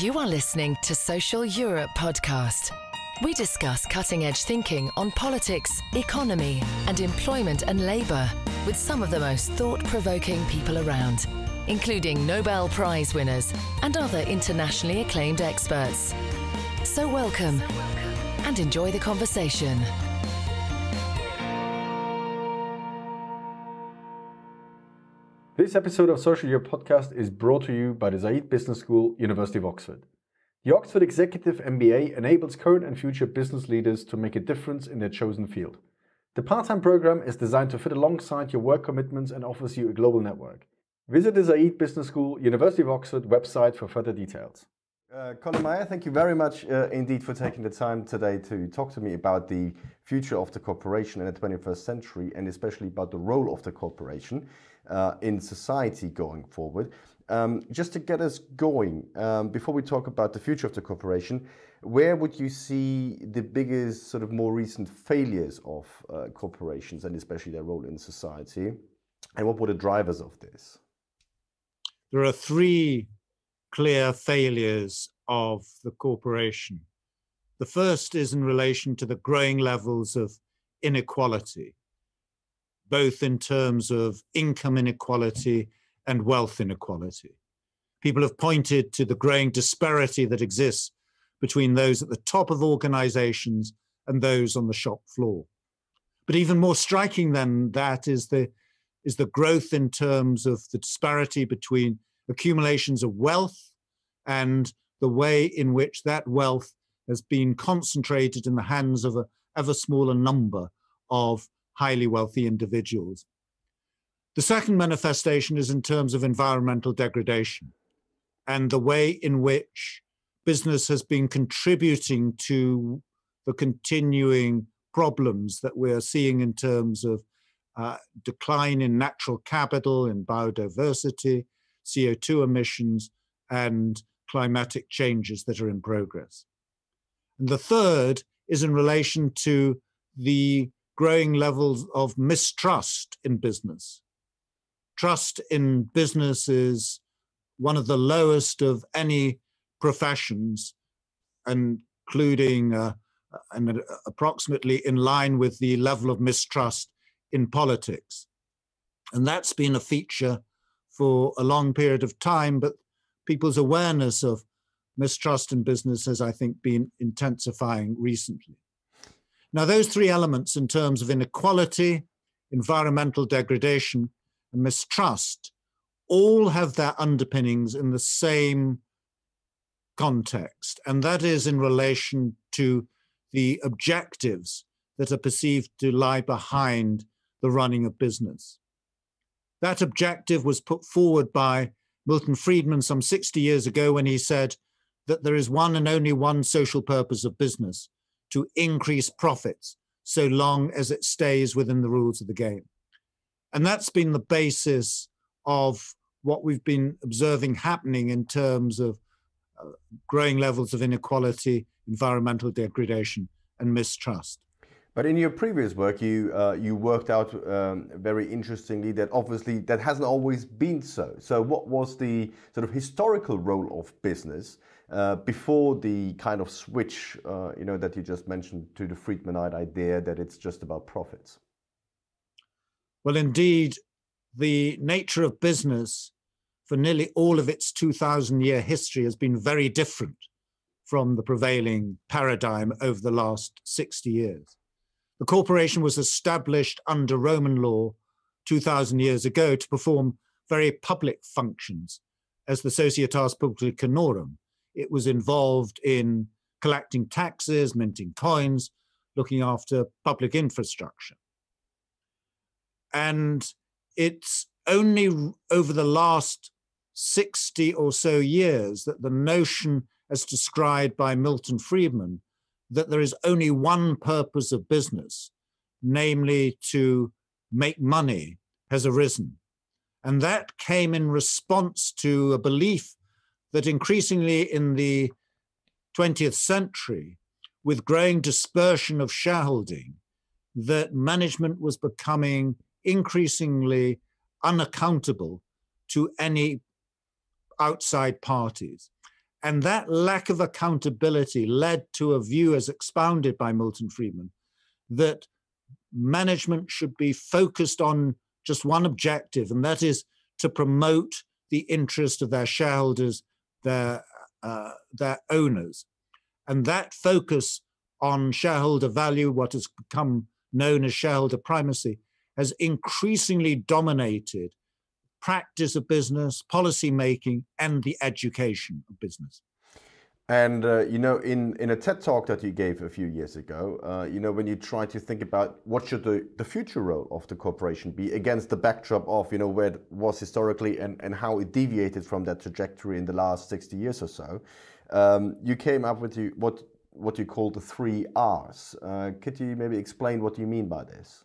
You are listening to Social Europe Podcast. We discuss cutting-edge thinking on politics, economy, and employment and labour with some of the most thought-provoking people around, including Nobel Prize winners and other internationally acclaimed experts. So welcome and enjoy the conversation. This episode of Social Europe Podcast is brought to you by the Saïd Business School, University of Oxford. The Oxford Executive MBA enables current and future business leaders to make a difference in their chosen field. The part-time program is designed to fit alongside your work commitments and offers you a global network. Visit the Saïd Business School, University of Oxford website for further details. Colin Mayer, thank you very much indeed for taking the time today to talk to me about the future of the corporation in the 21st century and especially about the role of the corporation in society going forward. Just to get us going, before we talk about the future of the corporation, where would you see the biggest sort of more recent failures of corporations and especially their role in society? And what were the drivers of this? There are three clear failures of the corporation. The first is in relation to the growing levels of inequality, both in terms of income inequality and wealth inequality. People have pointed to the growing disparity that exists between those at the top of organizations and those on the shop floor. But even more striking than that is the growth in terms of the disparity between accumulations of wealth and the way in which that wealth has been concentrated in the hands of an ever smaller number of highly wealthy individuals. The second manifestation is in terms of environmental degradation and the way in which business has been contributing to the continuing problems that we're seeing in terms of decline in natural capital, in biodiversity, CO2 emissions and climatic changes that are in progress. And the third is in relation to the growing levels of mistrust in business. Trust in business is one of the lowest of any professions, including and approximately in line with the level of mistrust in politics. And that's been a feature for a long period of time, but people's awareness of mistrust in business has, I think, been intensifying recently. Now, those three elements in terms of inequality, environmental degradation, and mistrust all have their underpinnings in the same context, and that is in relation to the objectives that are perceived to lie behind the running of business. That objective was put forward by Milton Friedman some 60 years ago when he said that there is one and only one social purpose of business, to increase profits so long as it stays within the rules of the game. And that's been the basis of what we've been observing happening in terms of growing levels of inequality, environmental degradation, and mistrust. But in your previous work, you worked out very interestingly that obviously that hasn't always been so. So what was the sort of historical role of business before the kind of switch, that you just mentioned to the Friedmanite idea that it's just about profits? Well, indeed, the nature of business for nearly all of its 2,000-year history has been very different from the prevailing paradigm over the last 60 years. The corporation was established under Roman law 2,000 years ago to perform very public functions as the Societas Publicanorum. It was involved in collecting taxes, minting coins, looking after public infrastructure. And it's only over the last 60 or so years that the notion, as described by Milton Friedman, that there is only one purpose of business, namely to make money, has arisen. And that came in response to a belief that increasingly in the 20th century, with growing dispersion of shareholding, that management was becoming increasingly unaccountable to any outside parties. And that lack of accountability led to a view, as expounded by Milton Friedman, that management should be focused on just one objective, and that is to promote the interest of their shareholders, their owners. And that focus on shareholder value, what has become known as shareholder primacy, has increasingly dominated practice of business, policy making, and the education of business. And, you know, in a TED talk that you gave a few years ago, you know, when you try to think about what should the future role of the corporation be against the backdrop of, you know, where it was historically and how it deviated from that trajectory in the last 60 years or so, you came up with what you call the 3 R's. Could you maybe explain what you mean by this?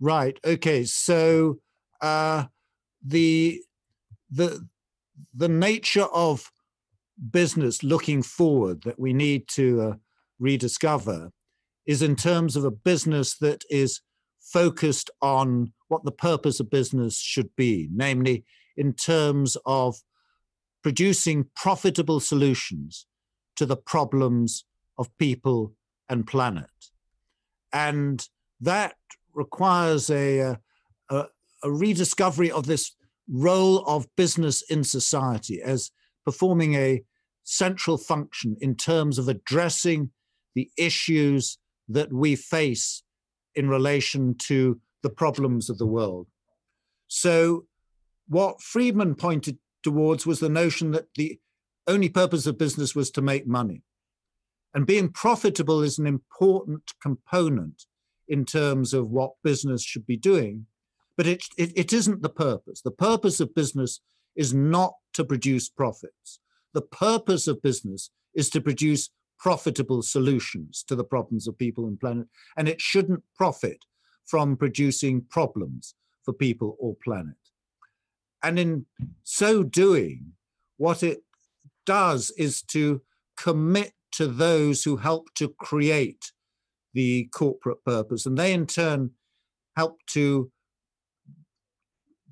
Right. Okay. So the nature of business looking forward that we need to rediscover is in terms of a business that is focused on what the purpose of business should be, namely in terms of producing profitable solutions to the problems of people and planet. And that requires a rediscovery of this role of business in society as performing a central function in terms of addressing the issues that we face in relation to the problems of the world. So what Friedman pointed towards was the notion that the only purpose of business was to make money. And being profitable is an important component in terms of what business should be doing, but it isn't the purpose. The purpose of business is not to produce profits. The purpose of business is to produce profitable solutions to the problems of people and planet, and it shouldn't profit from producing problems for people or planet. And in so doing, what it does is to commit to those who help to create the corporate purpose, and they in turn help to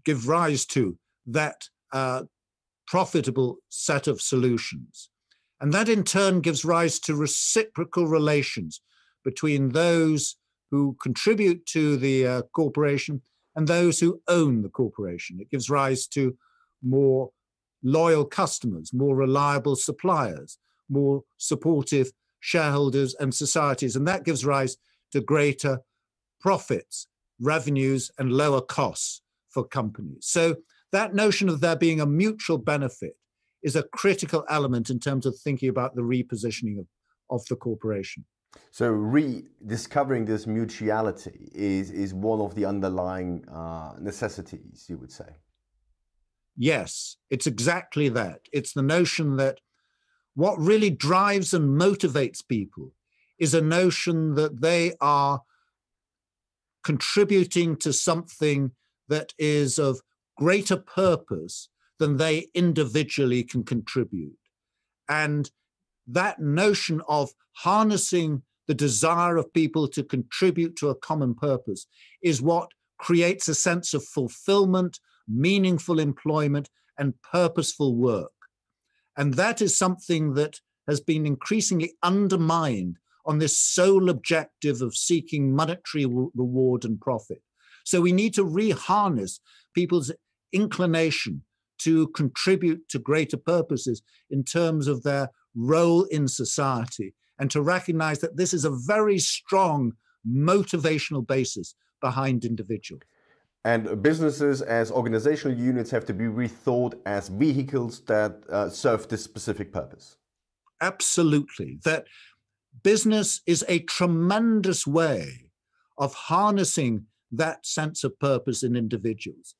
give rise to that profitable set of solutions. And that in turn gives rise to reciprocal relations between those who contribute to the corporation and those who own the corporation. It gives rise to more loyal customers, more reliable suppliers, more supportive shareholders and societies. And that gives rise to greater profits, revenues, and lower costs for companies. So that notion of there being a mutual benefit is a critical element in terms of thinking about the repositioning of the corporation. So rediscovering this mutuality is one of the underlying necessities, you would say? Yes, it's exactly that. It's the notion that what really drives and motivates people is a notion that they are contributing to something that is of greater purpose than they individually can contribute. And that notion of harnessing the desire of people to contribute to a common purpose is what creates a sense of fulfillment, meaningful employment, and purposeful work. And that is something that has been increasingly undermined on this sole objective of seeking monetary reward and profit. So we need to re-harness people's inclination to contribute to greater purposes in terms of their role in society, and to recognize that this is a very strong motivational basis behind individuals. And businesses as organizational units have to be rethought as vehicles that serve this specific purpose. Absolutely. That business is a tremendous way of harnessing that sense of purpose in individuals.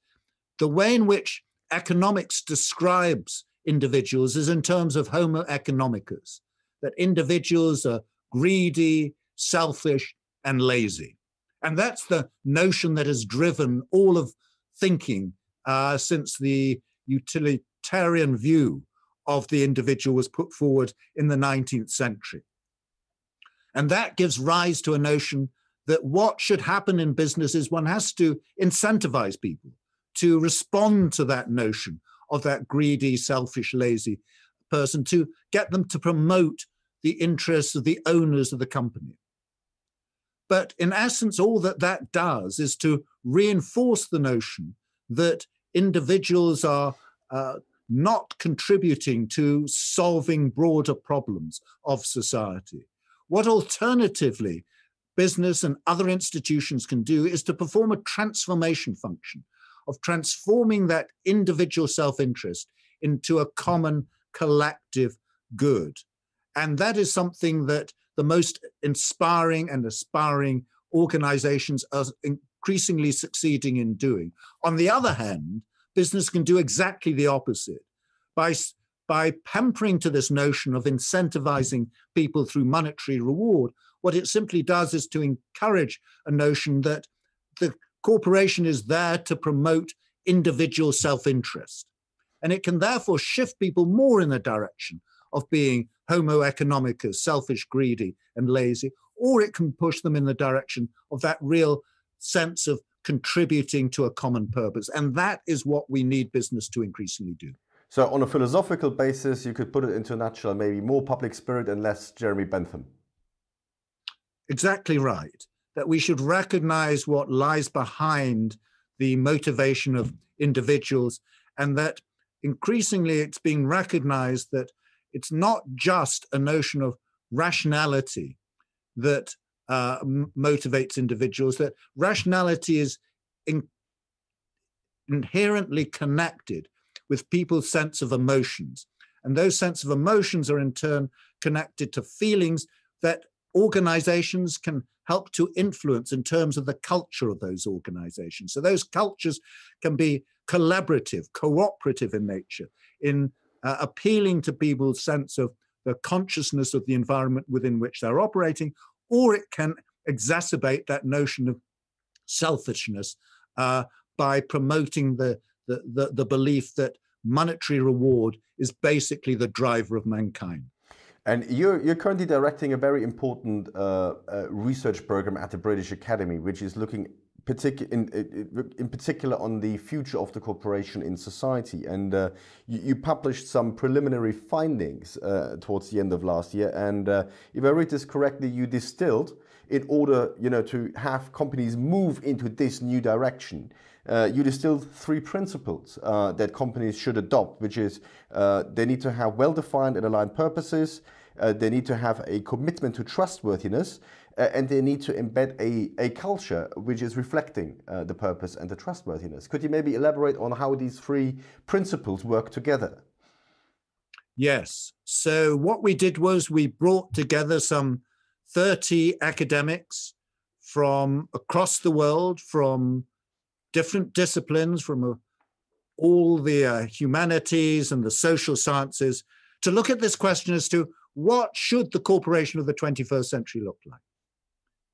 The way in which economics describes individuals is in terms of homo economicus, that individuals are greedy, selfish, and lazy. And that's the notion that has driven all of thinking since the utilitarian view of the individual was put forward in the 19th century. And that gives rise to a notion that what should happen in business is one has to incentivize people to respond to that notion of that greedy, selfish, lazy person to get them to promote the interests of the owners of the company. But in essence, all that that does is to reinforce the notion that individuals are not contributing to solving broader problems of society. What alternatively business and other institutions can do is to perform a transformation function of transforming that individual self-interest into a common collective good. And that is something that the most inspiring and aspiring organizations are increasingly succeeding in doing. On the other hand, business can do exactly the opposite. By pampering to this notion of incentivizing people through monetary reward, what it simply does is to encourage a notion that the corporation is there to promote individual self-interest. And it can therefore shift people more in the direction of being homo economicus, selfish, greedy, and lazy, or it can push them in the direction of that real sense of contributing to a common purpose. And that is what we need business to increasingly do. So on a philosophical basis, you could put it into a nutshell, maybe more public spirit and less Jeremy Bentham. Exactly right. That we should recognize what lies behind the motivation of individuals, and that increasingly it's being recognized that it's not just a notion of rationality that motivates individuals, that rationality is inherently connected with people's sense of emotions. And those sense of emotions are in turn connected to feelings that organizations can help to influence in terms of the culture of those organizations. So those cultures can be collaborative, cooperative in nature, in appealing to people's sense of the consciousness of the environment within which they're operating, or it can exacerbate that notion of selfishness by promoting the belief that monetary reward is basically the driver of mankind. And you're currently directing a very important research program at the British Academy, which is looking in particular on the future of the corporation in society, and you published some preliminary findings towards the end of last year, and if I read this correctly, you distilled, in order to have companies move into this new direction, you distilled three principles that companies should adopt, which is they need to have well-defined and aligned purposes, they need to have a commitment to trustworthiness, and they need to embed a culture which is reflecting the purpose and the trustworthiness. Could you maybe elaborate on how these three principles work together? Yes. So what we did was we brought together some 30 academics from across the world, from different disciplines, from all the humanities and the social sciences, to look at this question as to what should the corporation of the 21st century look like?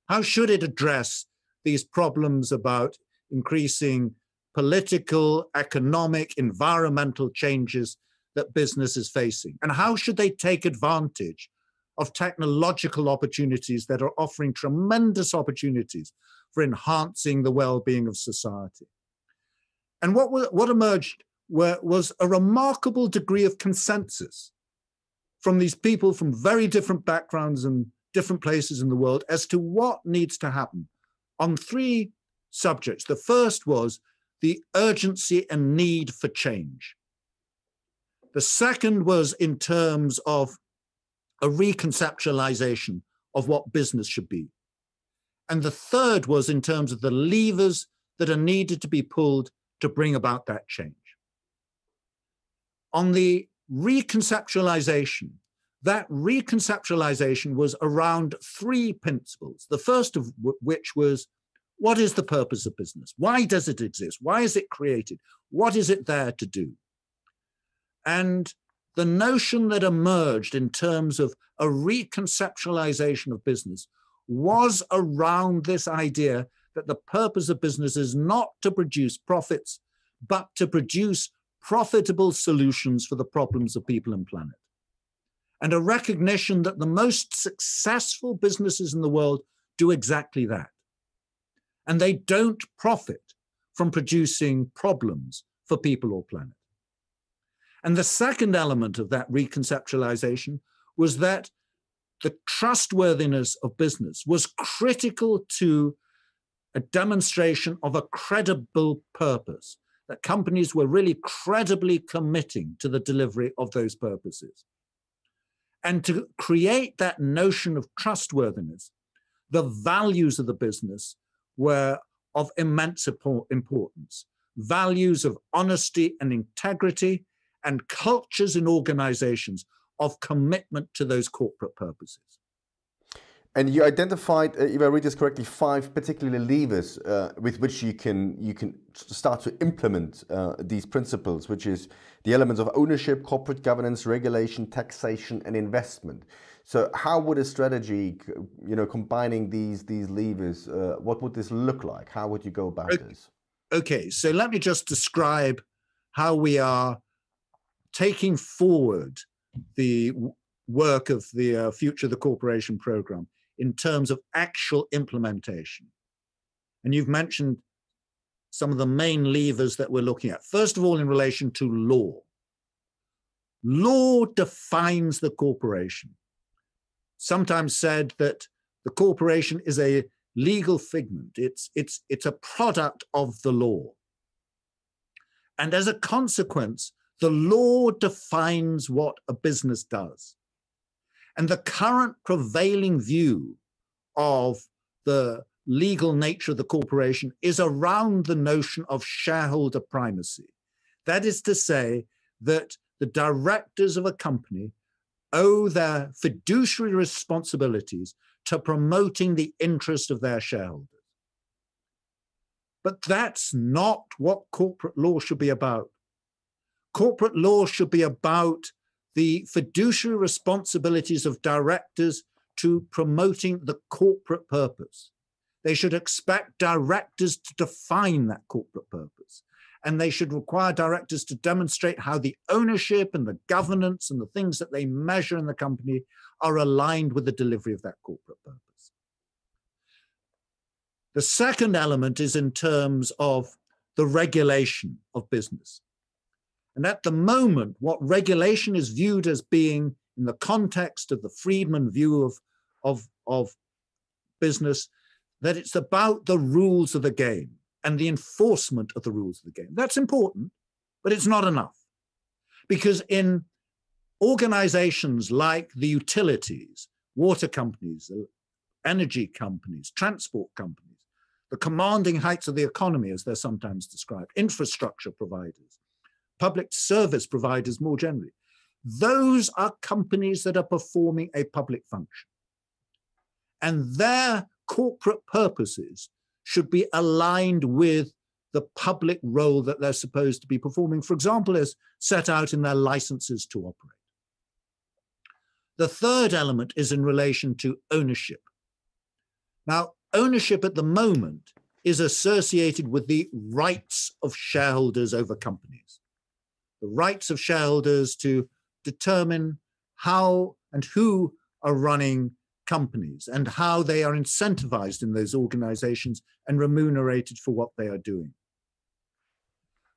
How should it address these problems about increasing political, economic, environmental changes that business is facing? And how should they take advantage of technological opportunities that are offering tremendous opportunities for enhancing the well-being of society? And what emerged was a remarkable degree of consensus from these people from very different backgrounds and different places in the world as to what needs to happen on three subjects. The first was the urgency and need for change. The second was in terms of a reconceptualization of what business should be. And the third was in terms of the levers that are needed to be pulled to bring about that change. On the reconceptualization, that reconceptualization was around three principles. The first of which was, what is the purpose of business? Why does it exist? Why is it created? What is it there to do? And the notion that emerged in terms of a reconceptualization of business was around this idea that the purpose of business is not to produce profits, but to produce profitable solutions for the problems of people and planet. And a recognition that the most successful businesses in the world do exactly that. And they don't profit from producing problems for people or planet. And the second element of that reconceptualization was that the trustworthiness of business was critical to a demonstration of a credible purpose, that companies were really credibly committing to the delivery of those purposes. And to create that notion of trustworthiness, the values of the business were of immense importance. Values of honesty and integrity, and cultures in organizations of commitment to those corporate purposes. And you identified, if I read this correctly, 5 particular levers with which you can start to implement these principles, which is the elements of ownership, corporate governance, regulation, taxation, and investment. So, how would a strategy, combining these levers, what would this look like? How would you go about this? Okay, so let me just describe how we are taking forward the work of the Future of the Corporation program in terms of actual implementation. And you've mentioned some of the main levers that we're looking at. First of all, in relation to law. Law defines the corporation. Sometimes said that the corporation is a legal figment. It's a product of the law. And as a consequence, the law defines what a business does. And the current prevailing view of the legal nature of the corporation is around the notion of shareholder primacy. That is to say that the directors of a company owe their fiduciary responsibilities to promoting the interest of their shareholders. But that's not what corporate law should be about. Corporate law should be about the fiduciary responsibilities of directors to promoting the corporate purpose. They should expect directors to define that corporate purpose. And they should require directors to demonstrate how the ownership and the governance and the things that they measure in the company are aligned with the delivery of that corporate purpose. The second element is in terms of the regulation of business. And at the moment, what regulation is viewed as being, in the context of the Friedman view of business, that it's about the rules of the game and the enforcement of the rules of the game. That's important, but it's not enough. Because in organizations like the utilities, water companies, energy companies, transport companies, the commanding heights of the economy, as they're sometimes described, infrastructure providers, public service providers more generally. Those are companies that are performing a public function. And their corporate purposes should be aligned with the public role that they're supposed to be performing, for example, as set out in their licenses to operate. The third element is in relation to ownership. Now, ownership at the moment is associated with the rights of shareholders over companies. The rights of shareholders to determine how and who are running companies and how they are incentivized in those organizations and remunerated for what they are doing.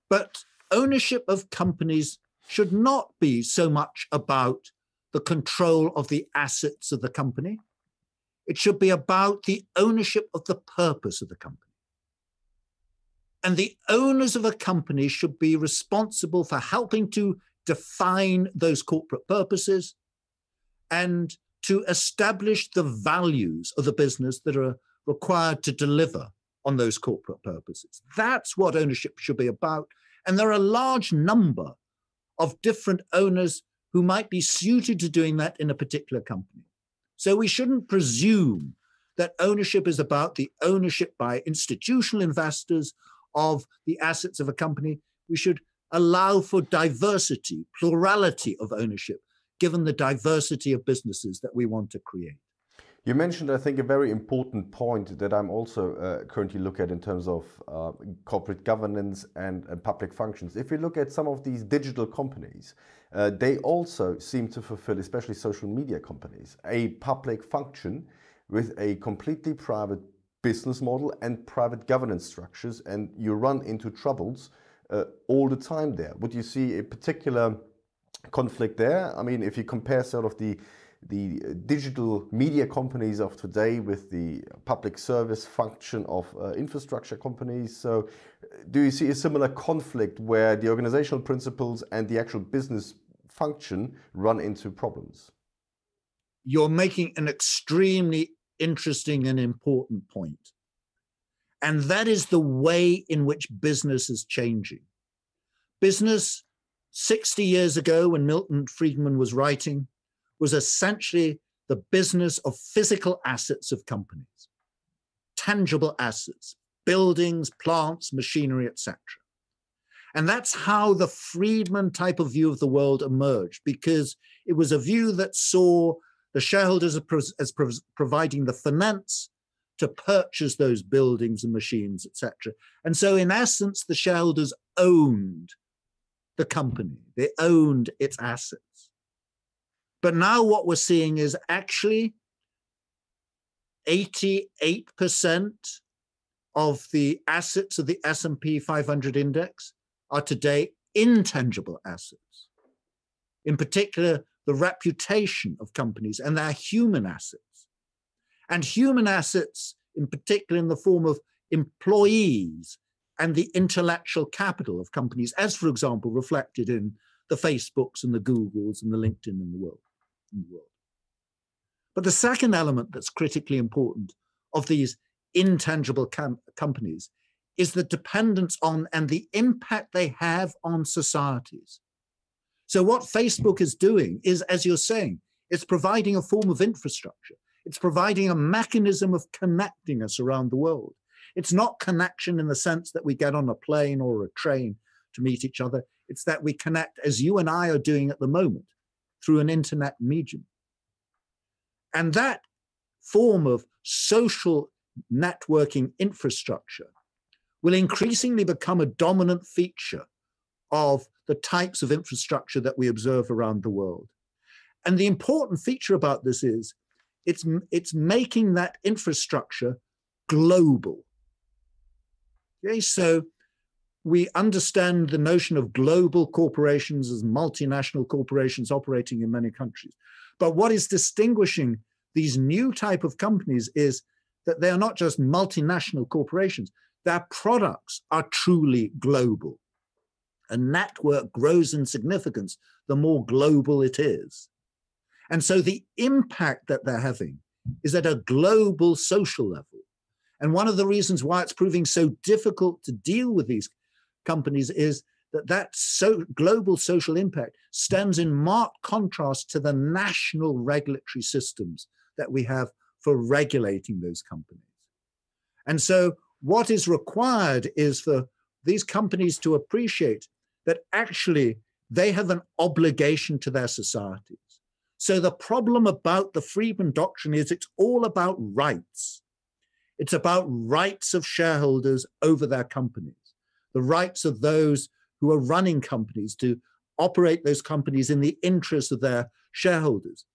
But ownership of companies should not be so much about the control of the assets of the company. It should be about the ownership of the purpose of the company. And the owners of a company should be responsible for helping to define those corporate purposes and to establish the values of the business that are required to deliver on those corporate purposes. That's what ownership should be about. And there are a large number of different owners who might be suited to doing that in a particular company. So we shouldn't presume that ownership is about the ownership by institutional investors of the assets of a company. We should allow for diversity, plurality of ownership, given the diversity of businesses that we want to create. You mentioned, I think, a very important point that I'm also currently looking at in terms of corporate governance and public functions. If you look at some of these digital companies, they also seem to fulfill, especially social media companies, a public function with a completely private business model and private governance structures, and you run into troubles all the time there. Would you see a particular conflict there. I mean, if you compare sort of the digital media companies of today with the public service function of infrastructure companies. So do you see a similar conflict where the organizational principles and the actual business function run into problems? You're making an extremely interesting and important point. And that is the way in which business is changing. Business 60 years ago, when Milton Friedman was writing, was essentially the business of physical assets of companies, tangible assets, buildings, plants, machinery, etc. And that's how the Friedman type of view of the world emerged, because it was a view that saw the shareholders as providing the finance to purchase those buildings and machines, etc. And so in essence, the shareholders owned the company, they owned its assets. But now what we're seeing is actually 88% of the assets of the S&P 500 index are today intangible assets. In particular, the reputation of companies and their human assets. And human assets, in particular, in the form of employees and the intellectual capital of companies, as, for example, reflected in the Facebooks and the Googles and the LinkedIn in the world. But the second element that's critically important of these intangible companies is the dependence on and the impact they have on societies. So what Facebook is doing is, as you're saying, it's providing a form of infrastructure. It's providing a mechanism of connecting us around the world. It's not connection in the sense that we get on a plane or a train to meet each other. It's that we connect, as you and I are doing at the moment, through an internet medium. And that form of social networking infrastructure will increasingly become a dominant feature of the types of infrastructure that we observe around the world. And the important feature about this is it's making that infrastructure global. Okay, so we understand the notion of global corporations as multinational corporations operating in many countries. But what is distinguishing these new type of companies is that they are not just multinational corporations. Their products are truly global. A network grows in significance the more global it is. And so the impact that they're having is at a global social level. And one of the reasons why it's proving so difficult to deal with these companies is that so global social impact stands in marked contrast to the national regulatory systems that we have for regulating those companies. And so what is required is for these companies to appreciate that actually they have an obligation to their societies. So the problem about the Friedman Doctrine is it's all about rights. It's about rights of shareholders over their companies, the rights of those who are running companies to operate those companies in the interest of their shareholders.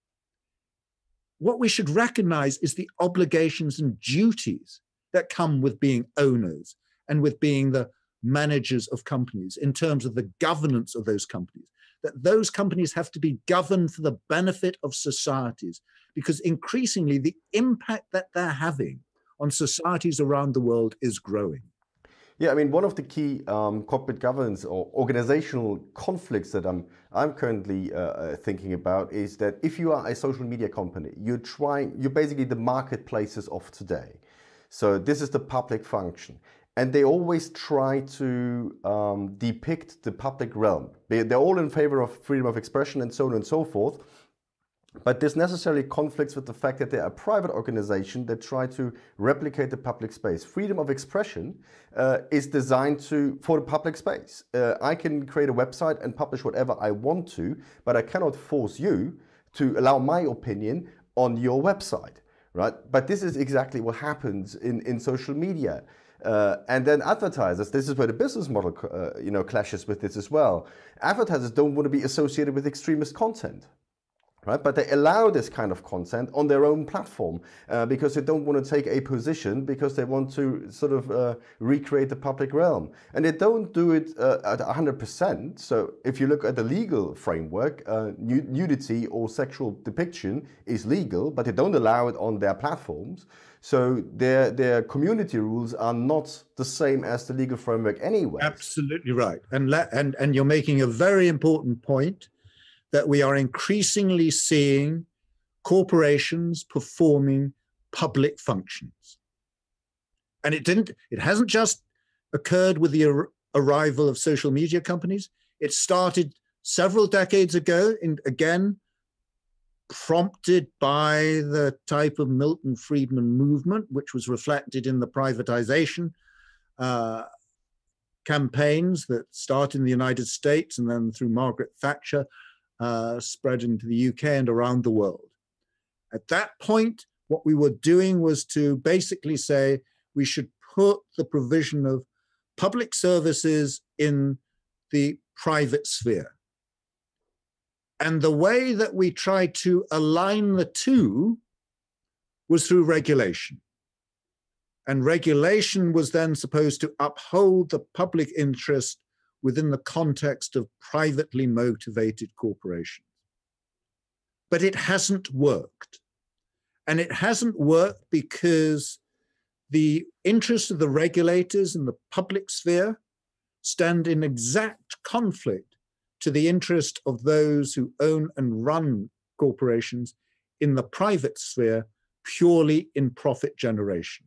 What we should recognize is the obligations and duties that come with being owners and with being the managers of companies in terms of the governance of those companies, that those companies have to be governed for the benefit of societies, because increasingly the impact that they're having on societies around the world is growing. Yeah, I mean, one of the key corporate governance or organizational conflicts that I'm currently thinking about is that if you are a social media company, you're basically the marketplaces of today. So this is the public function. And they always try to depict the public realm. They're all in favor of freedom of expression and so on and so forth. But this necessarily conflicts with the fact that they're a private organization that try to replicate the public space. Freedom of expression is designed for the public space. I can create a website and publish whatever I want to, but I cannot force you to allow my opinion on your website, right? But this is exactly what happens in social media. And then advertisers, this is where the business model clashes with this as well. Advertisers don't want to be associated with extremist content. Right? But they allow this kind of content on their own platform because they don't want to take a position, because they want to sort of recreate the public realm. And they don't do it at 100%. So if you look at the legal framework, nudity or sexual depiction is legal, but they don't allow it on their platforms. So their community rules are not the same as the legal framework anyway. Absolutely right. And you're making a very important point, that we are increasingly seeing corporations performing public functions. And it hasn't just occurred with the arrival of social media companies. It started several decades ago, and again, prompted by the type of Milton Friedman movement, which was reflected in the privatization campaigns that started in the United States and then through Margaret Thatcher, spread into the UK and around the world. At that point, what we were doing was to basically say we should put the provision of public services in the private sphere. And the way that we tried to align the two was through regulation. And regulation was then supposed to uphold the public interest within the context of privately motivated corporations. But it hasn't worked. And it hasn't worked because the interests of the regulators in the public sphere stand in exact conflict to the interest of those who own and run corporations in the private sphere, purely in profit generation.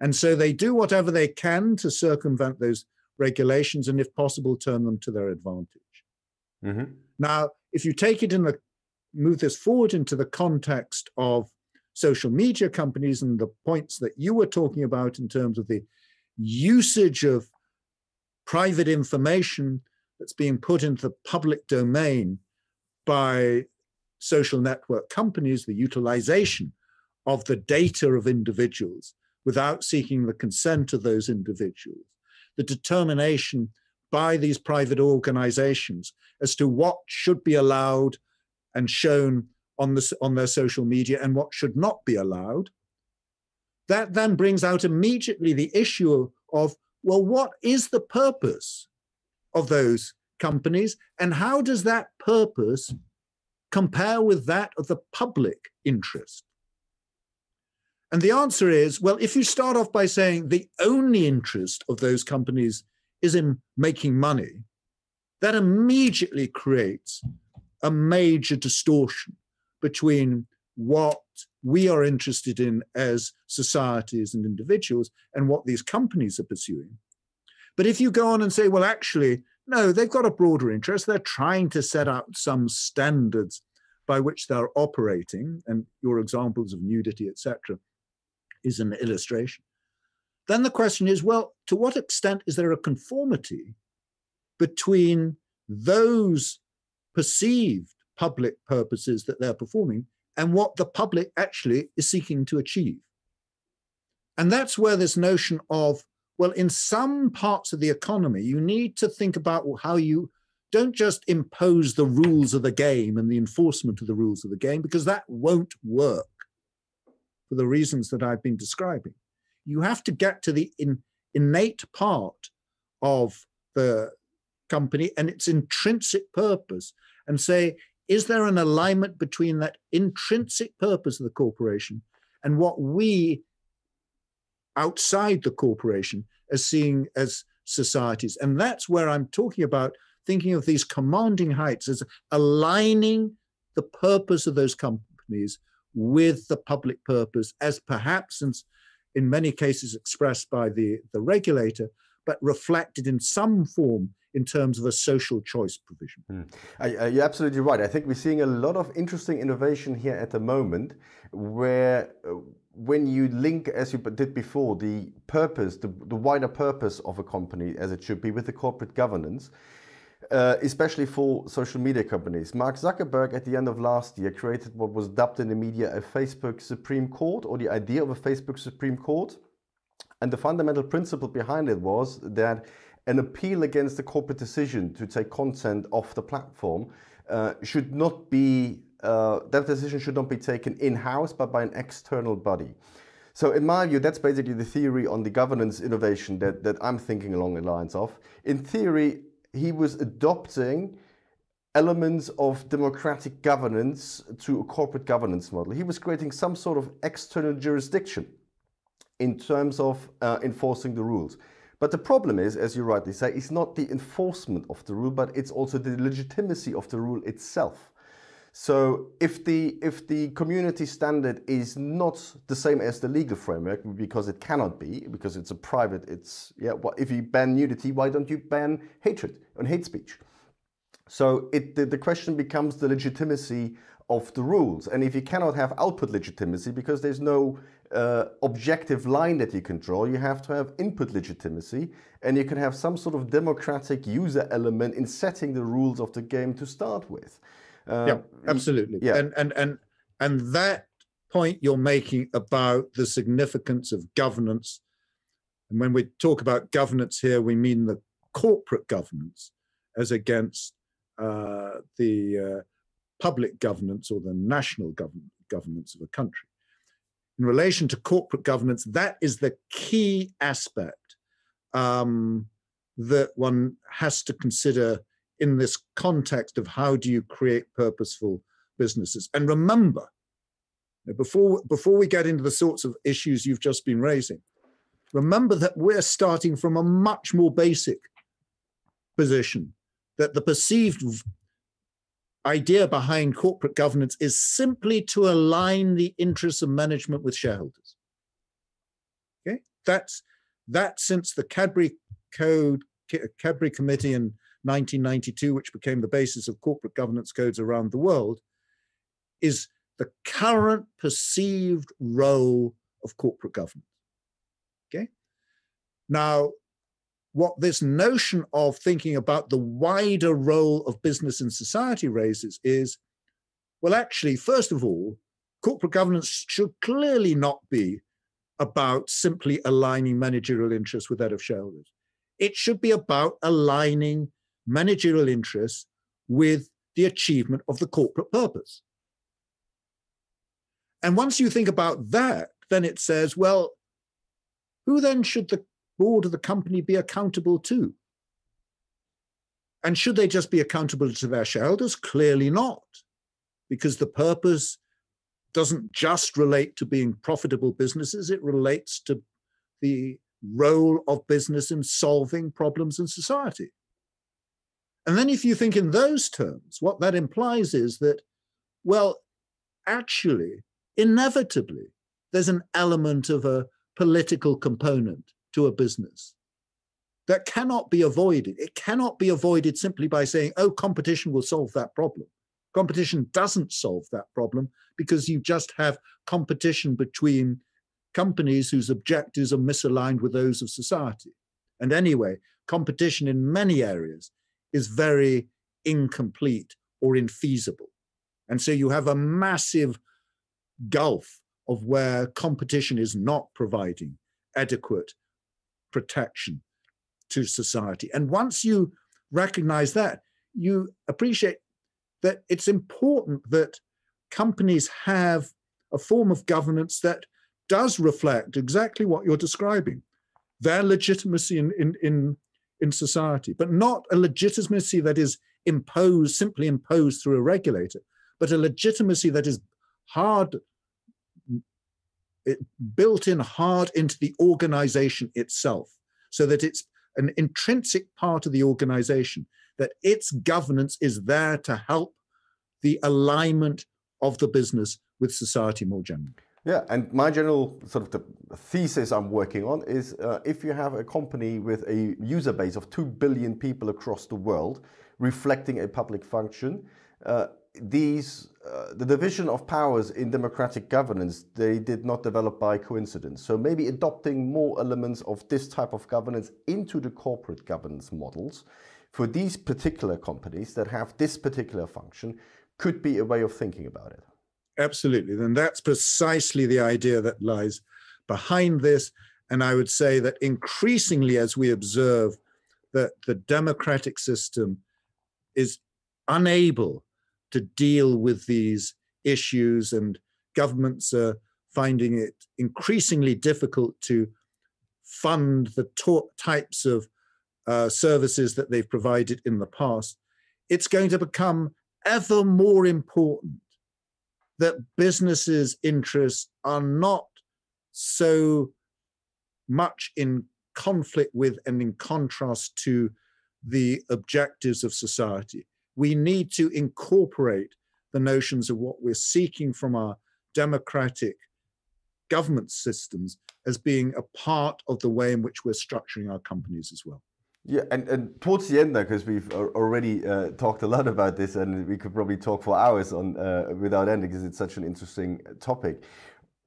And so they do whatever they can to circumvent those regulations, and if possible, turn them to their advantage. Mm-hmm. Now, if you take it move this forward into the context of social media companies and the points that you were talking about in terms of the usage of private information that's being put into the public domain by social network companies, the utilization of the data of individuals without seeking the consent of those individuals, the determination by these private organizations as to what should be allowed and shown on their social media and what should not be allowed, that then brings out immediately the issue of, well, what is the purpose of those companies and how does that purpose compare with that of the public interest? And the answer is, well, if you start off by saying the only interest of those companies is in making money, that immediately creates a major distortion between what we are interested in as societies and individuals and what these companies are pursuing. But if you go on and say, well, actually, no, they've got a broader interest. They're trying to set out some standards by which they're operating, and your examples of nudity, etc., is an illustration. Then the question is, well, to what extent is there a conformity between those perceived public purposes that they're performing and what the public actually is seeking to achieve? And that's where this notion of, well, in some parts of the economy, you need to think about how you don't just impose the rules of the game and the enforcement of the rules of the game, because that won't work, for the reasons that I've been describing. You have to get to the innate part of the company and its intrinsic purpose and say, is there an alignment between that intrinsic purpose of the corporation and what we outside the corporation are seeing as societies? And that's where I'm talking about thinking of these commanding heights as aligning the purpose of those companies with the public purpose, as perhaps in many cases expressed by the regulator, but reflected in some form in terms of a social choice provision. Mm. You're absolutely right. I think we're seeing a lot of interesting innovation here at the moment, where when you link, as you did before, the purpose, the wider purpose of a company, as it should be, with the corporate governance, especially for social media companies. Mark Zuckerberg at the end of last year created what was dubbed in the media a Facebook Supreme Court, or the idea of a Facebook Supreme Court. And the fundamental principle behind it was that an appeal against the corporate decision to take content off the platform should not be that decision should not be taken in-house, but by an external body. So in my view, that's basically the theory on the governance innovation that I'm thinking along the lines of. In theory, he was adopting elements of democratic governance to a corporate governance model. He was creating some sort of external jurisdiction in terms of enforcing the rules. But the problem is, as you rightly say, it's not the enforcement of the rule, but it's also the legitimacy of the rule itself. So if the community standard is not the same as the legal framework, because it cannot be, because it's a private, well, if you ban nudity, why don't you ban hatred and hate speech? So the question becomes the legitimacy of the rules. And if you cannot have output legitimacy because there's no objective line that you can draw, you have to have input legitimacy, and you can have some sort of democratic user element in setting the rules of the game to start with. Yeah, absolutely. Yeah. And that point you're making about the significance of governance, and when we talk about governance here, we mean the corporate governance as against the public governance or the national governance of a country. In relation to corporate governance, that is the key aspect that one has to consider in this context of how do you create purposeful businesses. And remember, before we get into the sorts of issues you've just been raising, remember that we're starting from a much more basic position, that the perceived idea behind corporate governance is simply to align the interests of management with shareholders. Okay, that since the Cadbury Committee and 1992, which became the basis of corporate governance codes around the world, is the current perceived role of corporate governance. Okay? Now, what this notion of thinking about the wider role of business in society raises is, well, actually, first of all, corporate governance should clearly not be about simply aligning managerial interests with that of shareholders. It should be about aligning managerial interests with the achievement of the corporate purpose. And once you think about that, then it says, well, who then should the board of the company be accountable to? And should they just be accountable to their shareholders? Clearly not, because the purpose doesn't just relate to being profitable businesses, it relates to the role of business in solving problems in society. And then if you think in those terms, what that implies is that, well, actually, inevitably, there's an element of a political component to a business that cannot be avoided. It cannot be avoided simply by saying, oh, competition will solve that problem. Competition doesn't solve that problem, because you just have competition between companies whose objectives are misaligned with those of society. And anyway, competition in many areas is very incomplete or infeasible. And so you have a massive gulf of where competition is not providing adequate protection to society. And once you recognize that, you appreciate that it's important that companies have a form of governance that does reflect exactly what you're describing, their legitimacy in society, but not a legitimacy that is imposed, simply imposed through a regulator, but a legitimacy that is built in hard into the organization itself, so that it's an intrinsic part of the organization, that its governance is there to help the alignment of the business with society more generally. Yeah, and my general sort of the thesis I'm working on is if you have a company with a user base of 2 billion people across the world reflecting a public function, the division of powers in democratic governance, they did not develop by coincidence. So maybe adopting more elements of this type of governance into the corporate governance models for these particular companies that have this particular function could be a way of thinking about it. Absolutely. Then that's precisely the idea that lies behind this. And I would say that increasingly, as we observe that the democratic system is unable to deal with these issues, and governments are finding it increasingly difficult to fund the types of services that they've provided in the past. It's going to become ever more important that businesses' interests are not so much in conflict with and in contrast to the objectives of society. We need to incorporate the notions of what we're seeking from our democratic government systems as being a part of the way in which we're structuring our companies as well. Yeah, and towards the end there, because we've already talked a lot about this, and we could probably talk for hours on without ending, because it's such an interesting topic.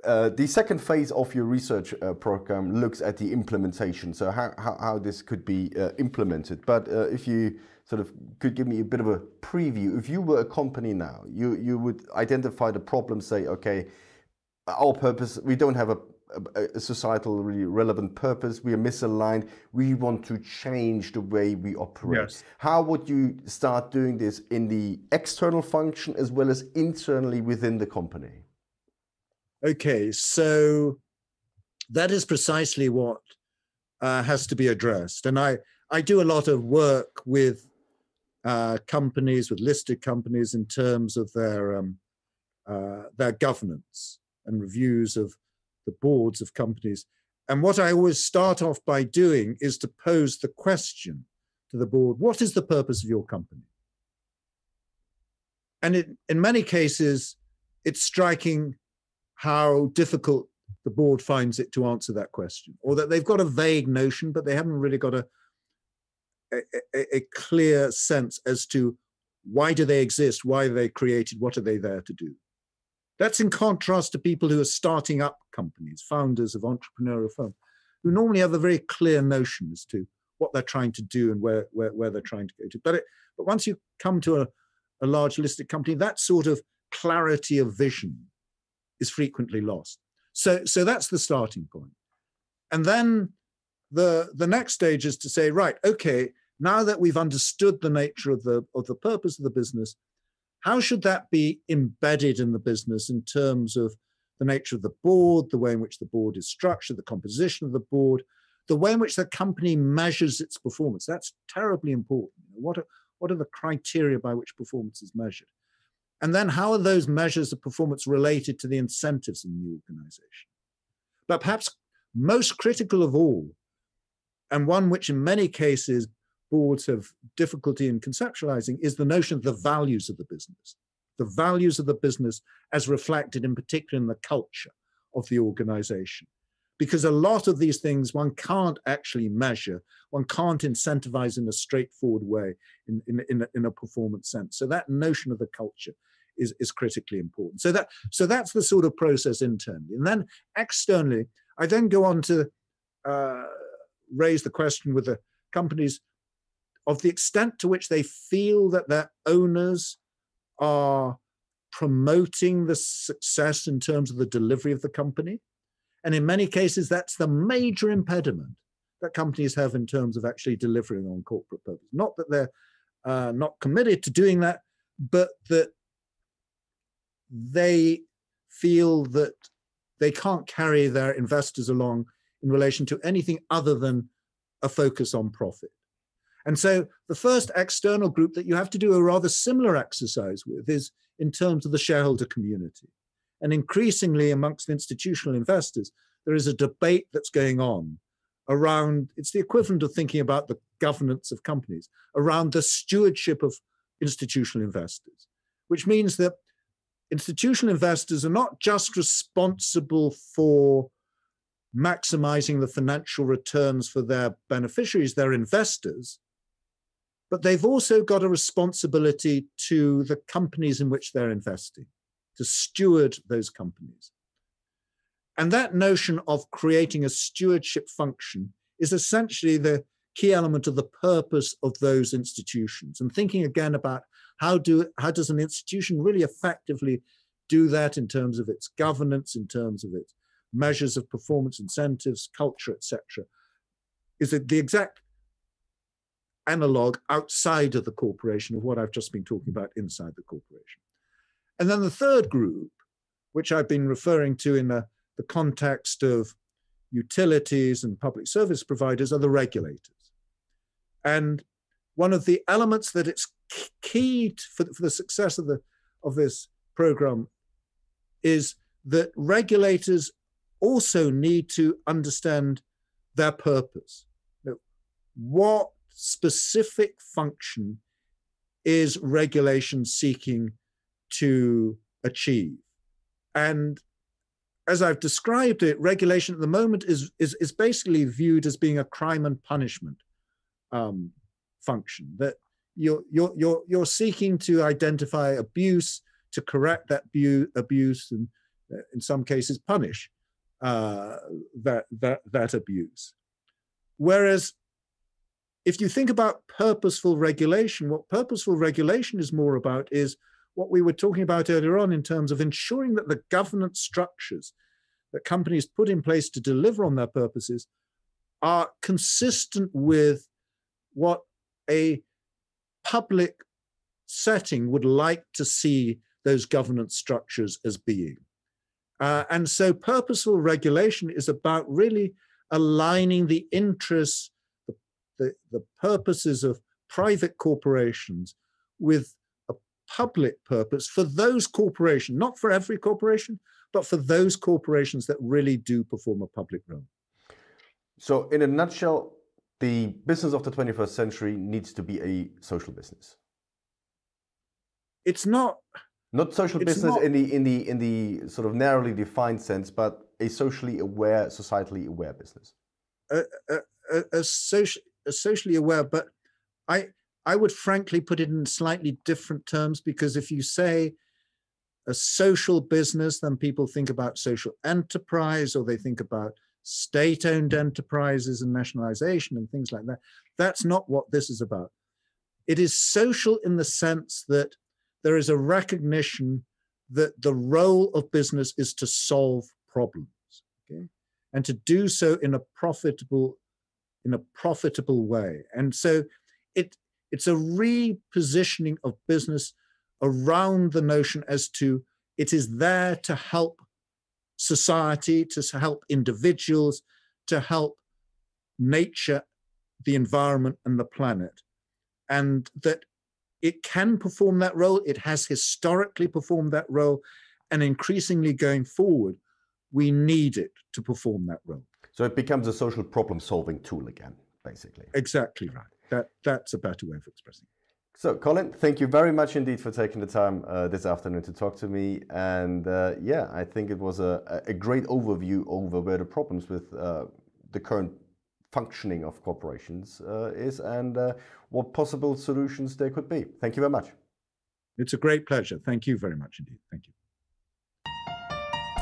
The second phase of your research program looks at the implementation, so how this could be implemented. But if you sort of could give me a bit of a preview, if you were a company now, you would identify the problem, say, okay, our purpose, we don't have a societally relevant purpose, we are misaligned, we want to change the way we operate. Yes. How would you start doing this in the external function as well as internally within the company? Okay, so that is precisely what has to be addressed. And I do a lot of work with companies, with listed companies, in terms of their governance and reviews of the boards of companies. And what I always start off by doing is to pose the question to the board, what is the purpose of your company? And in many cases, it's striking how difficult the board finds it to answer that question, or that they've got a vague notion, but they haven't really got a clear sense as to why do they exist, why are they created, what are they there to do? That's in contrast to people who are starting up companies, founders of entrepreneurial firms, who normally have a very clear notion as to what they're trying to do and where they're trying to go to. But once you come to a large listed company, that sort of clarity of vision is frequently lost. So that's the starting point. And then the next stage is to say, right, okay, now that we've understood the nature of the purpose of the business, how should that be embedded in the business in terms of the nature of the board, the way in which the board is structured, the composition of the board, the way in which the company measures its performance? That's terribly important. What are the criteria by which performance is measured? And then how are those measures of performance related to the incentives in the organization? But perhaps most critical of all, and one which in many cases boards have difficulty in conceptualizing, is the notion of the values of the business. The values of the business as reflected in particular in the culture of the organization. Because a lot of these things one can't actually measure, one can't incentivize in a straightforward way in a performance sense. So that notion of the culture is critically important. So that's the sort of process internally. And then externally, I then go on to raise the question with the companies of the extent to which they feel that their owners are promoting the success in terms of the delivery of the company. And in many cases, that's the major impediment that companies have in terms of actually delivering on corporate purpose. Not that they're not committed to doing that, but that they feel that they can't carry their investors along in relation to anything other than a focus on profit. And so the first external group that you have to do a rather similar exercise with is in terms of the shareholder community. And increasingly amongst institutional investors, there is a debate that's going on around, it's the equivalent of thinking about the governance of companies, around the stewardship of institutional investors, which means that institutional investors are not just responsible for maximizing the financial returns for their beneficiaries, their investors, but they've also got a responsibility to the companies in which they're investing, to steward those companies. And that notion of creating a stewardship function is essentially the key element of the purpose of those institutions. And thinking again about how does an institution really effectively do that in terms of its governance, in terms of its measures of performance, incentives, culture, etc., is the exact analog outside of the corporation of what I've just been talking about inside the corporation. And then the third group, which I've been referring to in the context of utilities and public service providers, are the regulators. And one of the elements that it's key for the success of this program is that regulators also need to understand their purpose. What specific function is regulation seeking to achieve? And as I've described it, regulation at the moment is basically viewed as being a crime and punishment function, that you're seeking to identify abuse, to correct that abuse, and in some cases punish that abuse. Whereas if you think about purposeful regulation, what purposeful regulation is more about is what we were talking about earlier on in terms of ensuring that the governance structures that companies put in place to deliver on their purposes are consistent with what a public setting would like to see those governance structures as being. And so purposeful regulation is about really aligning the interests, the purposes of private corporations with a public purpose for those corporations, not for every corporation, but for those corporations that really do perform a public role. So in a nutshell, the business of the 21st century needs to be a social business. It's not... Not social business in the sort of narrowly defined sense, but a socially aware, societally aware business. Socially aware, but I would frankly put it in slightly different terms, because if you say a social business, then people think about social enterprise, or they think about state-owned enterprises and nationalization and things like that. That's not what this is about. It is social in the sense that there is a recognition that the role of business is to solve problems, okay, and to do so in a profitable way. And so it's a repositioning of business around the notion as to it is there to help society, to help individuals, to help nature, the environment and the planet. And that it can perform that role. It has historically performed that role. And increasingly going forward, we need it to perform that role. So it becomes a social problem-solving tool again, basically. Exactly right. That's a better way of expressing it. So, Colin, thank you very much indeed for taking the time this afternoon to talk to me. And yeah, I think it was a great overview over where the problems with the current functioning of corporations is, and what possible solutions there could be. Thank you very much. It's a great pleasure. Thank you very much indeed. Thank you.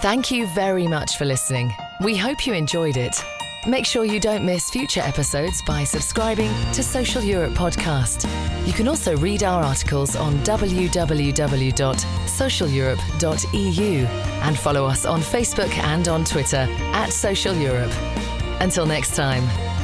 Thank you very much for listening. We hope you enjoyed it. Make sure you don't miss future episodes by subscribing to Social Europe Podcast. You can also read our articles on www.socialeurope.eu and follow us on Facebook and on Twitter @Social Europe. Until next time.